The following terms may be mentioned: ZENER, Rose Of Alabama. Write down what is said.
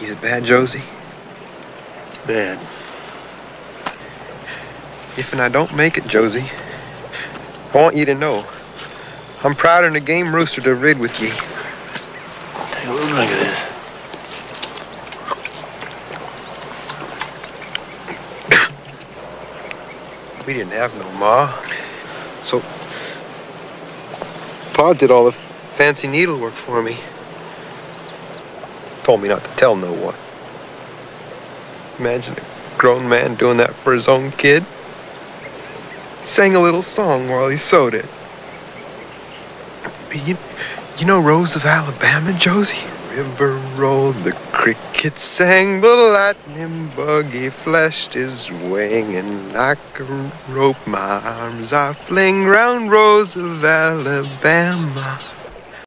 Is it bad, Josie? It's bad. If and I don't make it, Josie, I want you to know I'm prouder than a game rooster to rid with ye. Take a little drink of this. We didn't have no ma, so Pa did all the fancy needlework for me. Told me not to tell no one. Imagine a grown man doing that for his own kid. He sang a little song while he sewed it. You know Rose of Alabama, Josie? The river rolled, the cricket sang, the lightning buggy flashed his wing, and like a rope my arms I fling round Rose of Alabama.